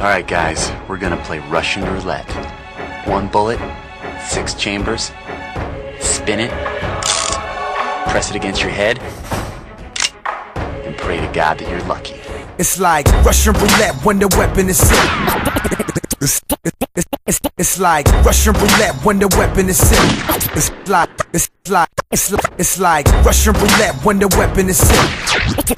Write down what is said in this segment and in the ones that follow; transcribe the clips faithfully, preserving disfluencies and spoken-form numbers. Alright guys, we're gonna play Russian roulette. One bullet, six chambers, spin it, press it against your head, and pray to God that you're lucky. It's like Russian roulette when the weapon is set. It's, it's, it's like Russian roulette when the weapon is set. It's like, it's like, it's like, it's like Russian roulette when the weapon is set.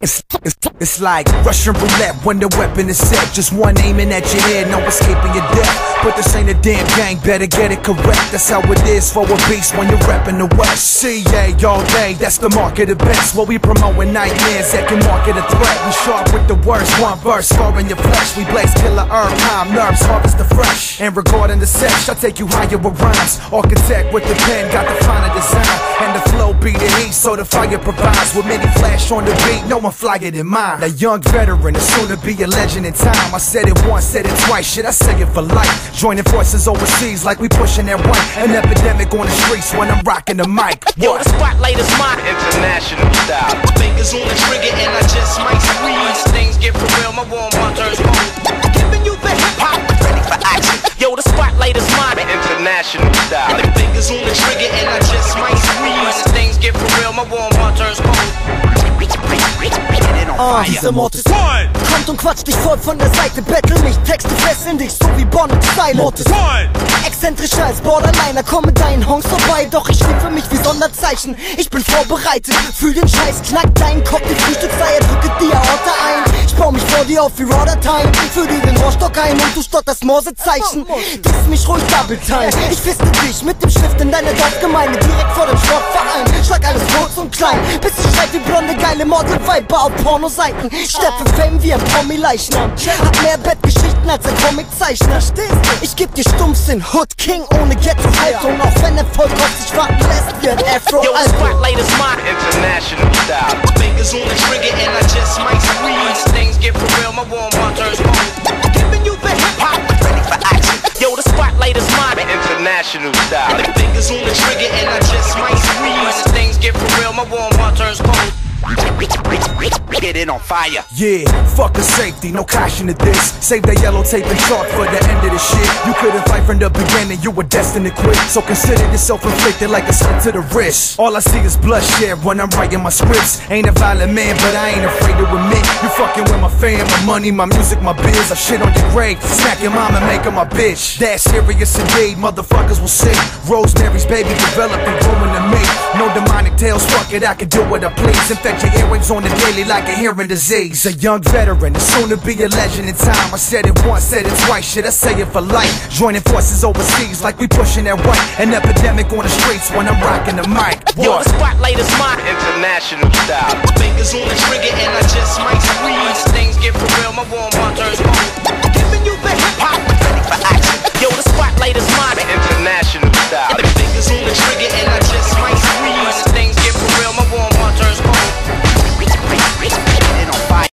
It's, it's, it's like Russian roulette when the weapon is set. Just one aiming at your head, no escaping your death. But this ain't a damn gang, better get it correct. That's how it is for a beast when you're reppin' the West. C A all day, that's the mark of the best. Well, we promoting nightmares that can market a threat. We sharp with the words, one verse, scarring your flesh. We blaze killer herb, time, nerves, harvest the fresh. And regarding the sesh, I'll take you higher with rhymes. Architect with the pen, got the finer design. And the flow be the heat, so the fire provides. With many flash on the beat, no one flyer than mine. A young veteran is soon to be a legend in time. I said it once, said it twice, shit, I say it for life. Joining forces overseas like we pushing that white. An epidemic on the streets when I'm rocking the mic. Yo, the spotlight is mine. International style. Fingers on the trigger and I just might squeeze. Once things get for real, my warm up turns on. Giving you the hip hop, ready for action. Yo, the spotlight is mine. International style. Fingers on the trigger and I just might squeeze. Once things get for real, my warm up turns on. Ah, dieser Mord ist voll. Kommt und quatscht dich voll von der Seite. Battle mich, Texte fesseln dich, so wie Bond und Silent. Mord ist voll. Exzentrischer als Borderliner, komm mit deinen Hongs vorbei. Doch ich liebe mich wie Sonderzeichen, ich bin vorbereitet. Fühl den Scheiß, knack deinen Kopf, die Frühstückseier drücke die Aorta ein. Ich baue mich vor dir auf wie Rodertime. Füll dir den Rohrstock ein und du stotterst Morsezeichen. Diss mich ruhig Double Time. Ich fiste dich mit dem Stift in deiner Dorfgemeinde, direkt vor dem Sportverein. Schlag alles kurz und klein, bis ich schreib wie blonde, geile Mordel-Viper auf Porno. Seiten. Stepp für Fame wie ein Promi-Leichnam. Hab mehr Bettgeschichten als ein Comiczeichner. Ich geb dir Stumpfsinn, Hood King ohne Ghetto-Haltung. Auch wenn Erfolg auf sich warten lässt wie ein Afro-Alto. Yo, the spotlight is mine. International style. Fingers on the trigger and I just might squeeze. Once things get for real, my warm heart turns on. Giving you the hip-hop, ready for action. Yo, the spotlight is mine. International style. Fingers on the trigger and I just might squeeze. Once things get for real, my warm heart turns on. Get it on fire. Yeah, fuck the safety, no caution to this. Save that yellow tape and chalk for the end of the shit. You couldn't fight from the beginning, you were destined to quit. So consider yourself inflicted like a slip to the wrist. All I see is bloodshed when I'm writing my scripts. Ain't a violent man, but I ain't afraid to admit. You fucking with my fam, my money, my music, my biz. I shit on your grave, smack your mom and make her my bitch. That's serious indeed, motherfuckers will see. Rosemary's baby developed and growing to me. No demonic tales, fuck it, I can do what I please. Infect your earrings on the daily like a hearing disease. A young veteran, it's soon to be a legend in time. I said it once, said it twice, shit, I say it for life. Joining forces overseas like we pushing that white. An epidemic on the streets when I'm rocking the mic. What? Yo, the spotlight is mine. International style. Fingers on the trigger and I just might squeeze. Once things get for real, my warm heart turns.